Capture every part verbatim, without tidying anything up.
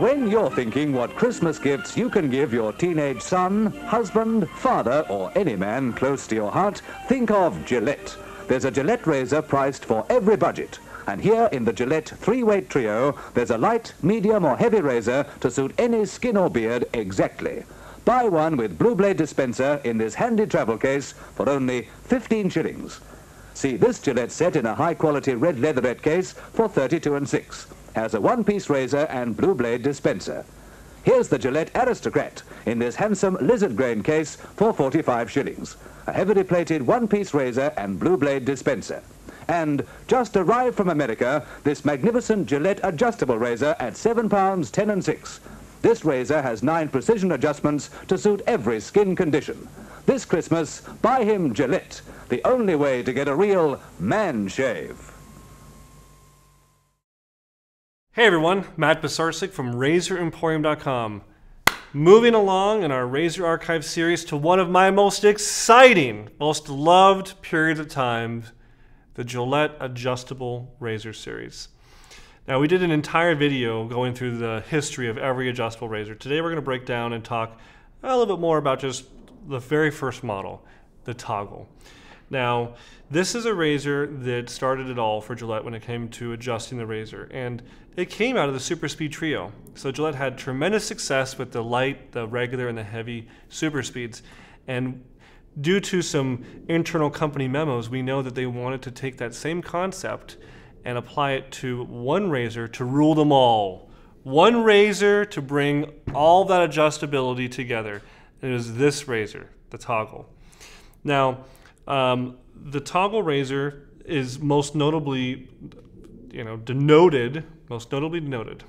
when you're thinking what Christmas gifts you can give your teenage son, husband, father, or any man close to your heart, think of Gillette. There's a Gillette razor priced for every budget. And here in the Gillette three-weight trio, there's a light, medium, or heavy razor to suit any skin or beard exactly. Buy one with Blue Blade dispenser in this handy travel case for only fifteen shillings. See this Gillette set in a high-quality red leatherette case for thirty-two and six. Has a one-piece razor and Blue Blade dispenser. Here's the Gillette Aristocrat in this handsome lizard grain case for forty-five shillings. A heavily plated one-piece razor and Blue Blade dispenser. And just arrived from America, this magnificent Gillette adjustable razor at seven pounds ten and six. This razor has nine precision adjustments to suit every skin condition. This Christmas, buy him Gillette, the only way to get a real man shave. Hey everyone, Matt Pisarcik from Razor Emporium dot com. Moving along in our Razor Archive series to one of my most exciting, most loved periods of time, the Gillette Adjustable Razor series. Now, we did an entire video going through the history of every adjustable razor. Today we're going to break down and talk a little bit more about just the very first model, the Toggle. Now, this is a razor that started it all for Gillette when it came to adjusting the razor, and it came out of the Super Speed trio. So Gillette had tremendous success with the light, the regular, and the heavy Super Speeds, and due to some internal company memos, we know that they wanted to take that same concept and apply it to one razor to rule them all. One razor to bring all that adjustability together. It is this razor, the Toggle. Now, um, the Toggle razor is most notably, you know, denoted, most notably denoted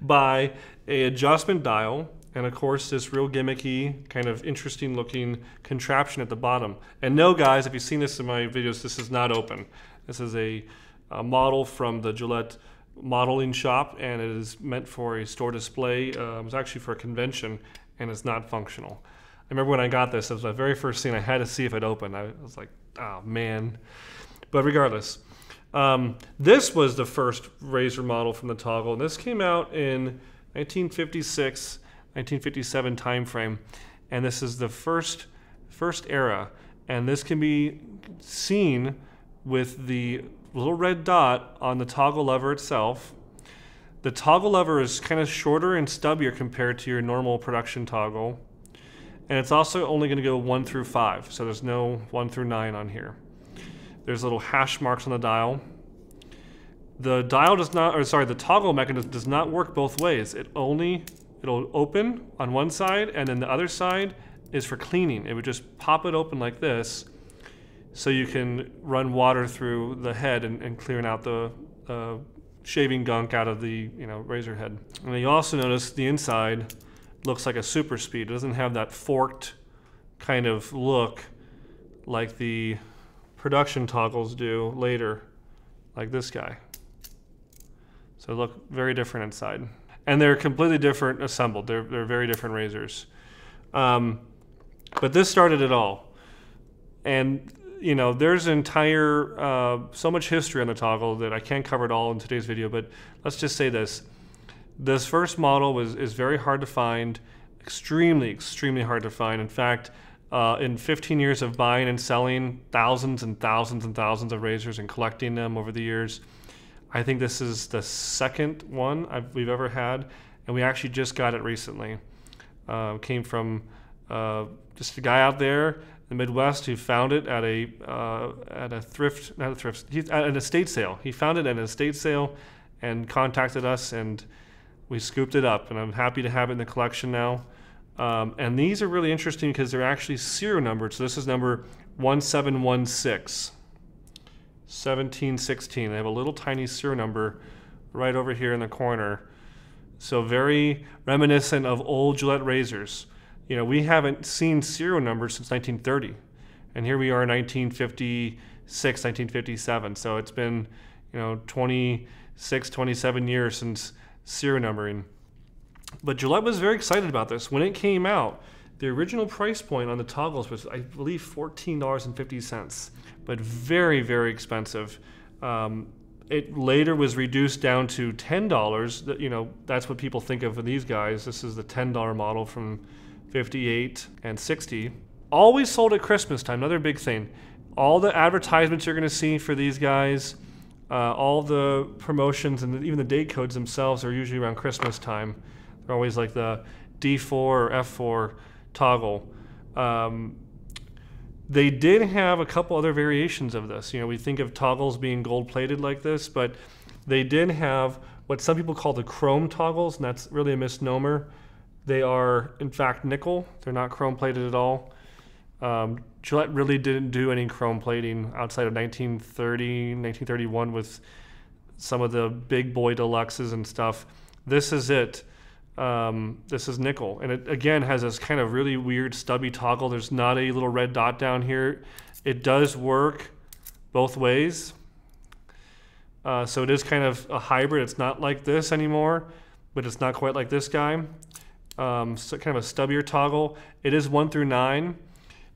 by a adjustment dial and of course this real gimmicky, kind of interesting looking contraption at the bottom. And no guys, if you've seen this in my videos, this is not open. This is a A model from the Gillette modeling shop, and it is meant for a store display. Uh, it was actually for a convention, and it's not functional. I remember when I got this, it was the very first thing I had to see if it opened. I was like, oh man. But regardless, um, this was the first razor model from the Toggle. This came out in nineteen fifty-six, nineteen fifty-seven time frame, and this is the first, first era. And this can be seen with the little red dot on the toggle lever itself. The toggle lever is kind of shorter and stubbier compared to your normal production toggle. And it's also only going to go one through five. So there's no one through nine on here. There's little hash marks on the dial. The dial does not, or sorry, the toggle mechanism does not work both ways. It only, it'll open on one side, and then the other side is for cleaning. It would just pop it open like this, so you can run water through the head and, and clearing out the uh, shaving gunk out of the you know razor head. And you also notice the inside looks like a Super Speed. It doesn't have that forked kind of look like the production toggles do later, like this guy. So look very different inside. And they're completely different assembled. They're, they're very different razors. Um, but this started it all. And you know, there's an entire, uh, so much history on the Toggle that I can't cover it all in today's video, but let's just say this. This first model was, is very hard to find, extremely, extremely hard to find. In fact, uh, in fifteen years of buying and selling thousands and thousands and thousands of razors and collecting them over the years, I think this is the second one I've, we've ever had, and we actually just got it recently. Uh, came from uh, just a guy out there, the Midwest, who found it at a uh, at a thrift, not a thrift, he, at an estate sale. He found it at an estate sale and contacted us, and we scooped it up. And I'm happy to have it in the collection now. Um, and these are really interesting because they're actually serial numbered. So this is number one seven one six, seventeen sixteen. They have a little tiny serial number right over here in the corner. So very reminiscent of old Gillette razors. You know, we haven't seen serial numbers since nineteen thirty, and here we are in nineteen fifty-six, nineteen fifty-seven. So it's been, you know, twenty-six, twenty-seven years since serial numbering. But Gillette was very excited about this. When it came out, the original price point on the toggles was, I believe, fourteen dollars and fifty cents, but very, very expensive. Um, It later was reduced down to ten dollars. You know, that's what people think of for these guys. This is the ten dollar model from fifty-eight and sixty. Always sold at Christmas time, another big thing. All the advertisements you're gonna see for these guys, uh, all the promotions and even the date codes themselves are usually around Christmas time. They're always like the D four or F four Toggle. Um, They did have a couple other variations of this. You know, we think of toggles being gold-plated like this, but they did have what some people call the chrome toggles, and that's really a misnomer. They are, in fact, nickel. They're not chrome-plated at all. Um, Gillette really didn't do any chrome plating outside of nineteen thirty, nineteen thirty-one with some of the big boy deluxes and stuff. This is it. Um, this is nickel, and it again has this kind of really weird stubby toggle. There's not a little red dot down here. It does work both ways, uh, so it is kind of a hybrid. It's not like this anymore, but it's not quite like this guy. Um, so kind of a stubbier toggle. It is one through nine,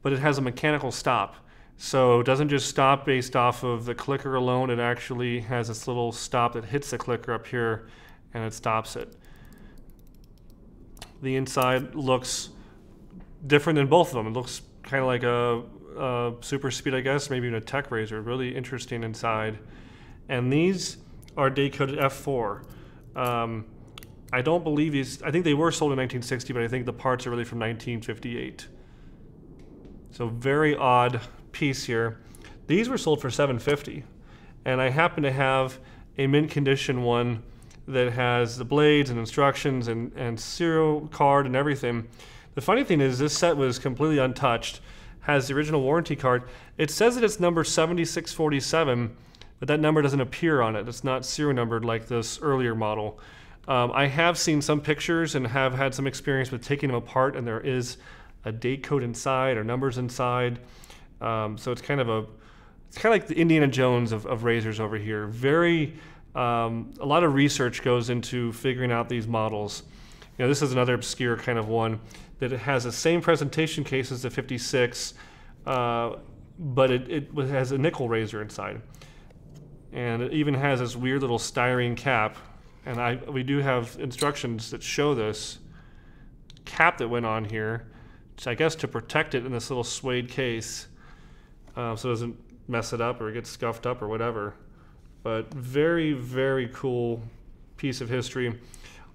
but it has a mechanical stop, so it doesn't just stop based off of the clicker alone. It actually has this little stop that hits the clicker up here, and it stops it. The inside looks different than both of them. It looks kind of like a, a Super Speed, I guess, maybe even a Tech Razor. Really interesting inside. And these are date-coded F four. Um, I don't believe these, I think they were sold in nineteen sixty, but I think the parts are really from nineteen fifty-eight. So very odd piece here. These were sold for seven fifty, and I happen to have a mint condition one that has the blades and instructions and, and serial card and everything. The funny thing is this set was completely untouched, has the original warranty card. It says that it's number seventy-six forty-seven, but that number doesn't appear on it. It's not serial numbered like this earlier model. Um, I have seen some pictures and have had some experience with taking them apart, and there is a date code inside or numbers inside. Um, so it's kind of a, it's kind of like the Indiana Jones of, of Razors over here. Very, Um, a lot of research goes into figuring out these models. You know, this is another obscure kind of one that it has the same presentation case as the fifty-six, uh, but it, it has a nickel razor inside. And it even has this weird little styrene cap. And I, we do have instructions that show this cap that went on here, which I guess to protect it in this little suede case, uh, so it doesn't mess it up or it gets scuffed up or whatever. But very, very cool piece of history.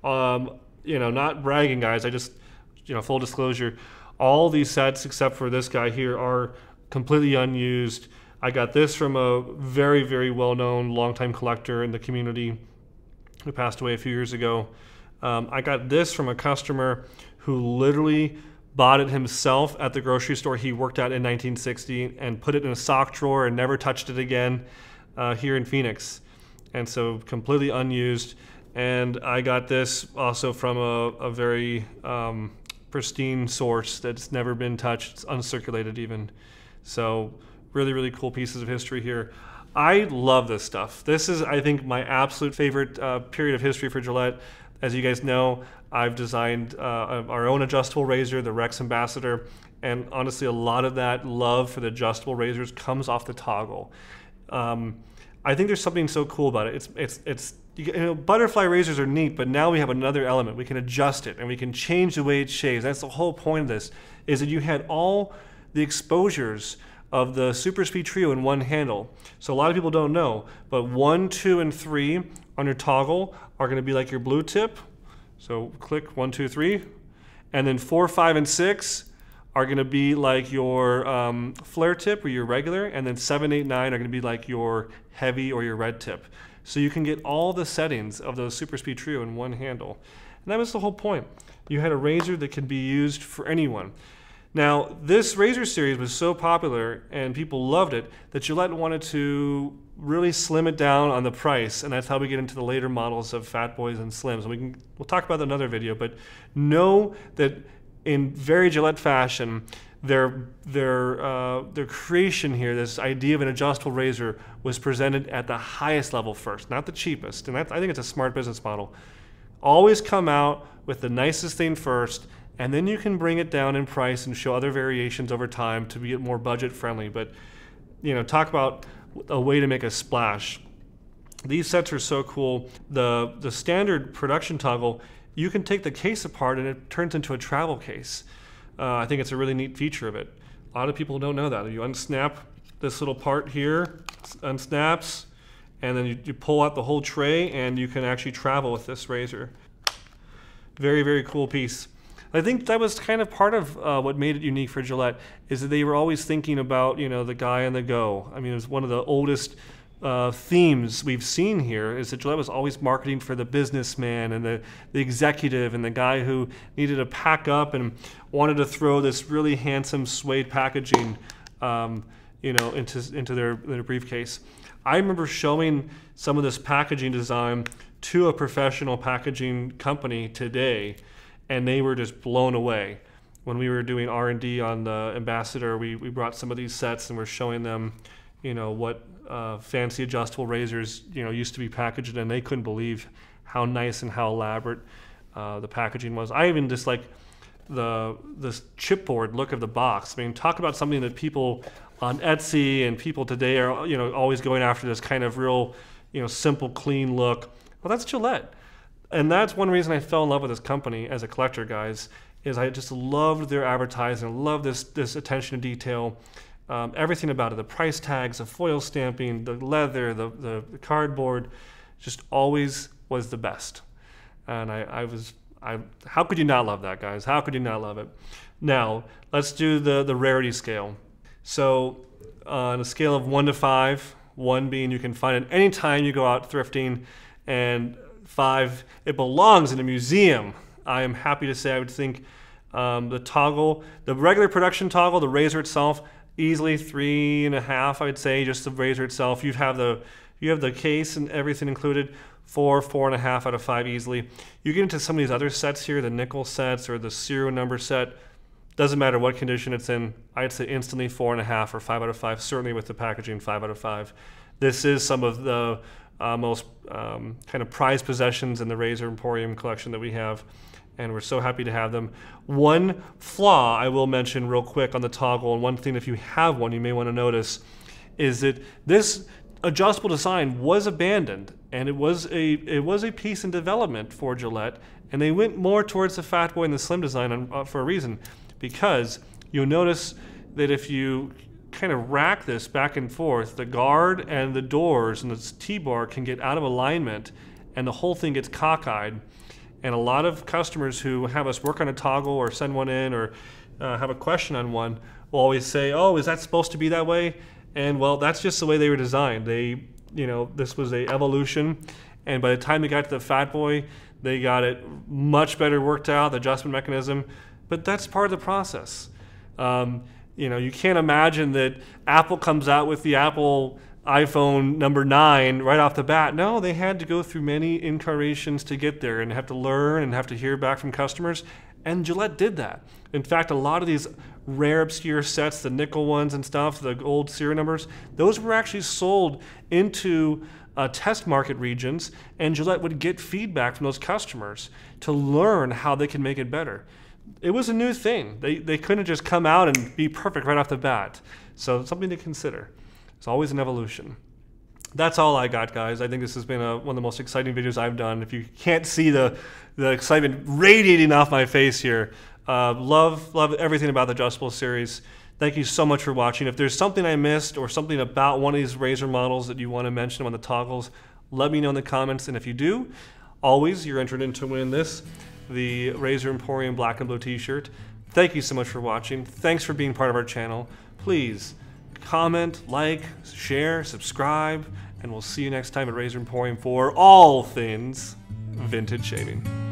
Um, you know, not bragging, guys. I just, you know, full disclosure, all these sets except for this guy here are completely unused. I got this from a very, very well-known longtime collector in the community who passed away a few years ago. Um, I got this from a customer who literally bought it himself at the grocery store he worked at in nineteen sixty and put it in a sock drawer and never touched it again. Uh, here in Phoenix, and so completely unused. And I got this also from a, a very um, pristine source that's never been touched. It's uncirculated even. So really, really cool pieces of history here. I love this stuff. This is, I think, my absolute favorite uh, period of history for Gillette. As you guys know, I've designed uh, our own adjustable razor, the Rex Ambassador, and honestly, a lot of that love for the adjustable razors comes off the Toggle. Um, I think there's something so cool about it. It's, it's, it's, you know, butterfly razors are neat, but now we have another element. We can adjust it and we can change the way it shaves. That's the whole point of this, is that you had all the exposures of the Super Speed Trio in one handle. So a lot of people don't know, but one, two, and three on your Toggle are going to be like your blue tip. So click one, two, three, and then four, five, and six are going to be like your um, flare tip or your regular, and then seven, eight, nine are going to be like your heavy or your red tip. So you can get all the settings of those Super Speed Trio in one handle. And that was the whole point. You had a razor that could be used for anyone. Now, this razor series was so popular and people loved it that Gillette wanted to really slim it down on the price, and that's how we get into the later models of Fat Boys and Slims. And we can, we'll talk about that in another video, but know that in very Gillette fashion, their, their, uh, their creation here, this idea of an adjustable razor, was presented at the highest level first, not the cheapest. And that's, I think it's a smart business model. Always come out with the nicest thing first, and then you can bring it down in price and show other variations over time to be more budget friendly. But, you know, talk about a way to make a splash. These sets are so cool. The, the standard production Toggle, you can take the case apart and it turns into a travel case. Uh, I think it's a really neat feature of it. A lot of people don't know that. If you unsnap this little part here, unsnaps, and then you, you pull out the whole tray and you can actually travel with this razor. Very, very cool piece. I think that was kind of part of uh, what made it unique for Gillette, is that they were always thinking about, you know, the guy on the go. I mean, it's one of the oldest uh, themes we've seen here, is that Gillette was always marketing for the businessman and the, the executive and the guy who needed to pack up and wanted to throw this really handsome suede packaging um, you know, into, into their, their briefcase. I remember showing some of this packaging design to a professional packaging company today, and they were just blown away. When we were doing R and D on the Ambassador, we, we brought some of these sets and we're showing them, you know, what uh, fancy adjustable razors, you know, used to be packaged, and they couldn't believe how nice and how elaborate uh, the packaging was. I even just like the this chipboard look of the box. I mean, talk about something that people on Etsy and people today are, you know, always going after this kind of real, you know, simple, clean look. Well, that's Gillette. And that's one reason I fell in love with this company as a collector, guys, is I just loved their advertising, loved this, this attention to detail, um, everything about it, the price tags, the foil stamping, the leather, the, the, the cardboard, just always was the best. And I, I was, I, how could you not love that, guys? How could you not love it? Now, let's do the, the rarity scale. So uh, on a scale of one to five, one being you can find it any time you go out thrifting, and five, it belongs in a museum. I am happy to say I would think um, the Toggle, the regular production Toggle, the razor itself, easily three and a half, I would say, just the razor itself. You have the, you have the case and everything included, four, four and a half out of five easily. You get into some of these other sets here, the nickel sets or the serial number set, doesn't matter what condition it's in, I'd say instantly four and a half or five out of five, certainly with the packaging, five out of five. This is some of the Uh, most um, kind of prized possessions in the Razor Emporium collection that we have, and we're so happy to have them. One flaw I will mention real quick on the Toggle, and one thing if you have one you may want to notice, is that this adjustable design was abandoned, and it was a it was a piece in development for Gillette, and they went more towards the Fat Boy and the Slim design on, uh, for a reason, because you'll notice that if you kind of rack this back and forth, the guard and the doors and the T-bar can get out of alignment and the whole thing gets cockeyed. And a lot of customers who have us work on a Toggle or send one in or uh, have a question on one will always say, oh, is that supposed to be that way? And well, that's just the way they were designed. They, you know, this was a evolution, and by the time they got to the Fat Boy, they got it much better worked out, the adjustment mechanism, but that's part of the process. Um, You know, you can't imagine that Apple comes out with the Apple iPhone number nine right off the bat. No, they had to go through many incarnations to get there and have to learn and have to hear back from customers. And Gillette did that. In fact, a lot of these rare, obscure sets, the nickel ones and stuff, the old serial numbers, those were actually sold into uh, test market regions, and Gillette would get feedback from those customers to learn how they can make it better. It was a new thing. They, they couldn't just come out and be perfect right off the bat. So it's something to consider. It's always an evolution. That's all I got, guys. I think this has been a, one of the most exciting videos I've done. If you can't see the, the excitement radiating off my face here, uh, love, love everything about the adjustable series. Thank you so much for watching. If there's something I missed or something about one of these razor models that you want to mention on the Toggles, let me know in the comments. And if you do, always, you're entered in to win this, the Razor Emporium black and blue t-shirt. Thank you so much for watching. Thanks for being part of our channel. Please comment, like, share, subscribe, and we'll see you next time at Razor Emporium for all things vintage shaving.